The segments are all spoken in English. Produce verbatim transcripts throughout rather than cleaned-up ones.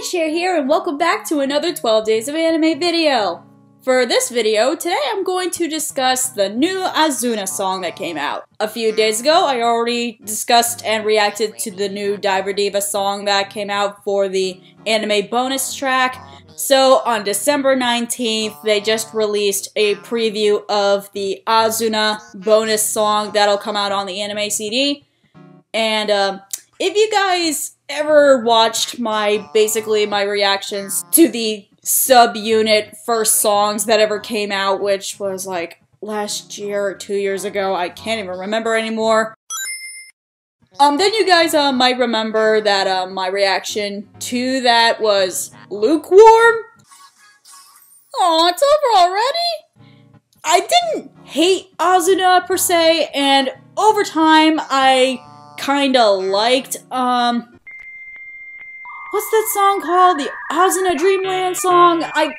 Cait Cher here, and welcome back to another twelve Days of Anime video! For this video, today I'm going to discuss the new A Z U N A song that came out. A few days ago, I already discussed and reacted to the new DiverDiva song that came out for the anime bonus track. So on December nineteenth, they just released a preview of the A Z U N A bonus song that'll come out on the anime C D. And um, if you guys ever watched my, basically my reactions to the sub-unit first songs that ever came out, which was like last year or two years ago, I can't even remember anymore. Um, then you guys uh, might remember that uh, my reaction to that was lukewarm. Oh, it's over already? I didn't hate A Z U N A per se, and over time I kinda liked, um... what's that song called? The A Z U N A Dreamland song? I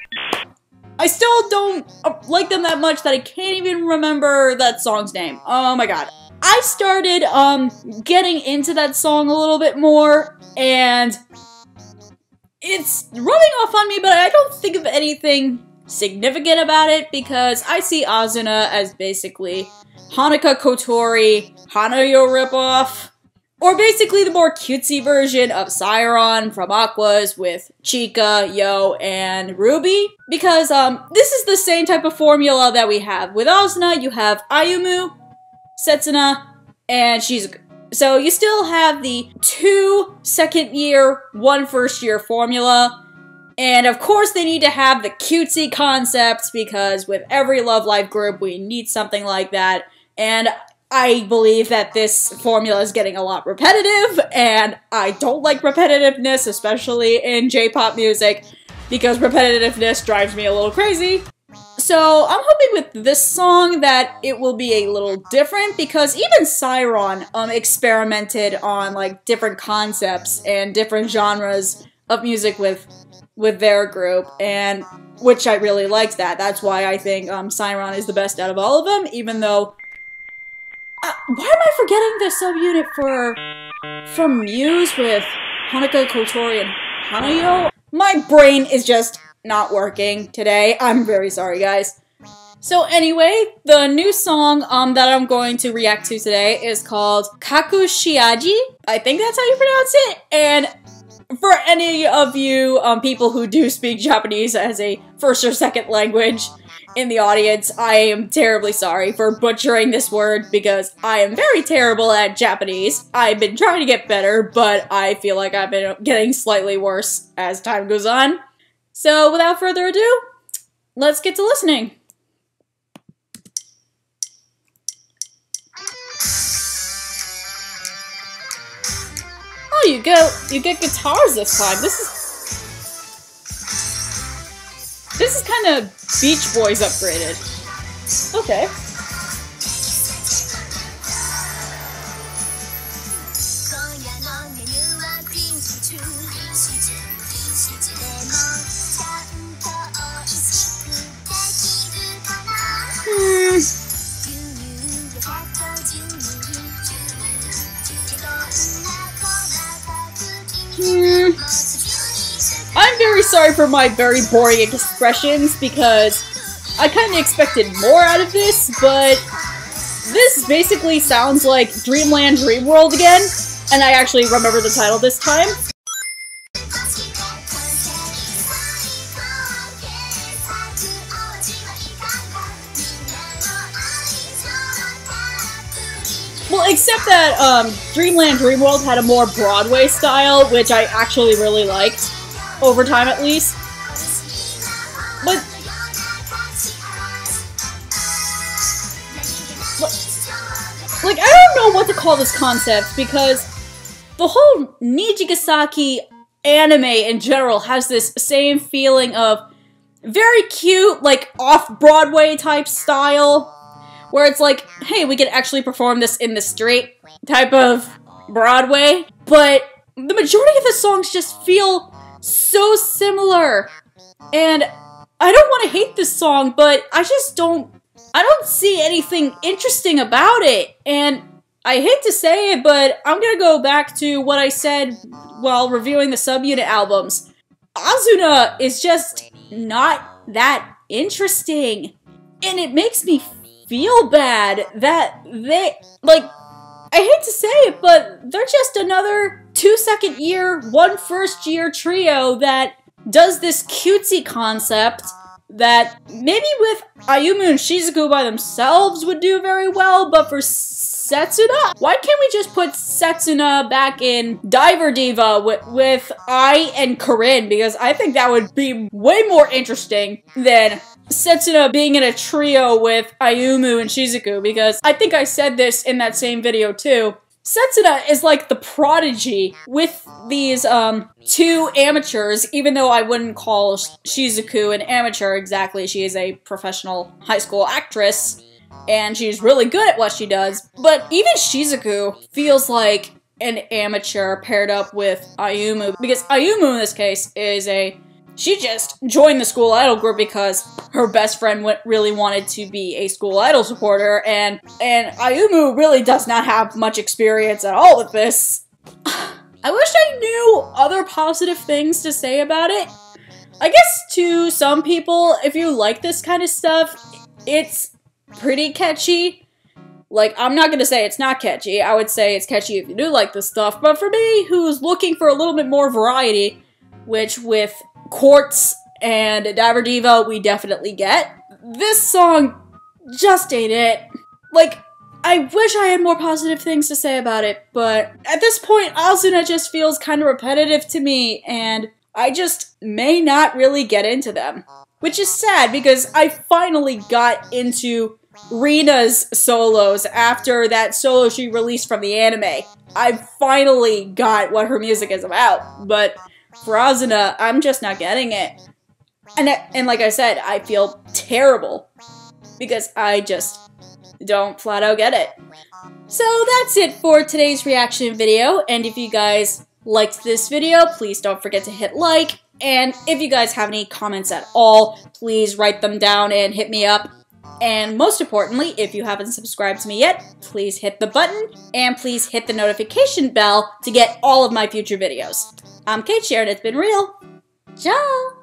I still don't like them that much that I can't even remember that song's name. Oh my god. I started um getting into that song a little bit more, and it's rubbing off on me, but I don't think of anything significant about it because I see A Z U N A as basically Hanukkah Kotori, Hanayo ripoff. Or basically the more cutesy version of CYaRon! From Aqours with Chica, Yo, and Ruby. Because um, this is the same type of formula that we have. With A Z U N A, you have Ayumu, Setsuna, and Shizuku. So you still have the two second year, one first year formula. And of course they need to have the cutesy concepts because with every Love Live group we need something like that. And I believe that this formula is getting a lot repetitive, and I don't like repetitiveness, especially in J-pop music, because repetitiveness drives me a little crazy. So I'm hoping with this song that it will be a little different, because even CYaRon! um, experimented on like different concepts and different genres of music with with their group, and which I really liked that. That's why I think um, CYaRon! Is the best out of all of them, even though Uh, why am I forgetting the sub-unit for from Muse with Hanukkah, Kotori, and Hanayo? My brain is just not working today. I'm very sorry, guys. So anyway, the new song um, that I'm going to react to today is called Kakushiaji. I think that's how you pronounce it. And for any of you um, people who do speak Japanese as a first or second language, in the audience, I am terribly sorry for butchering this word because I am very terrible at Japanese. I've been trying to get better, but I feel like I've been getting slightly worse as time goes on. So without further ado, let's get to listening. Oh, you go, you get guitars this time. This is This is kind of Beach Boys upgraded. Okay. Hmm. Hmm. I'm very sorry for my very boring expressions because I kind of expected more out of this, but this basically sounds like Dreamland Dream World again, and I actually remember the title this time. Well, except that um, Dreamland Dream World had a more Broadway style, which I actually really liked. Over time, at least. But, but... Like, I don't know what to call this concept, because the whole Nijigasaki anime in general has this same feeling of very cute, like, off-Broadway type style, where it's like, hey, we could actually perform this in the street type of Broadway, but the majority of the songs just feel so similar, and I don't want to hate this song, but I just don't, I don't see anything interesting about it, and I hate to say it, but I'm gonna go back to what I said while reviewing the sub-unit albums. A Z U N A is just not that interesting, and it makes me feel bad that they, like, I hate to say it, but they're just another two second year, one first year trio that does this cutesy concept that maybe with Ayumu and Shizuku by themselves would do very well, but for Setsuna? Why can't we just put Setsuna back in DiverDiva with, with I and Corinne? Because I think that would be way more interesting than Setsuna being in a trio with Ayumu and Shizuku, because I think I said this in that same video too. Setsuna is like the prodigy with these um, two amateurs, even though I wouldn't call Shizuku an amateur exactly. She is a professional high school actress, and she's really good at what she does. But even Shizuku feels like an amateur paired up with Ayumu, because Ayumu in this case is a... She just joined the school idol group because her best friend went, really wanted to be a school idol supporter, and and Ayumu really does not have much experience at all with this. I wish I knew other positive things to say about it. I guess to some people, if you like this kind of stuff, it's pretty catchy. Like, I'm not gonna say it's not catchy. I would say it's catchy if you do like this stuff, but for me, who's looking for a little bit more variety, which with Q U four R T Z and DiverDiva we definitely get. This song just ain't it. Like, I wish I had more positive things to say about it, but at this point, A Z U N A just feels kind of repetitive to me, and I just may not really get into them. Which is sad, because I finally got into Rina's solos after that solo she released from the anime. I finally got what her music is about, but for A Z U N A, I'm just not getting it. And, and like I said, I feel terrible because I just don't flat out get it. So that's it for today's reaction video. And if you guys liked this video, please don't forget to hit like. And if you guys have any comments at all, please write them down and hit me up. And most importantly, if you haven't subscribed to me yet, please hit the button, and please hit the notification bell to get all of my future videos. I'm Cait Cher, and it's been real. Ciao!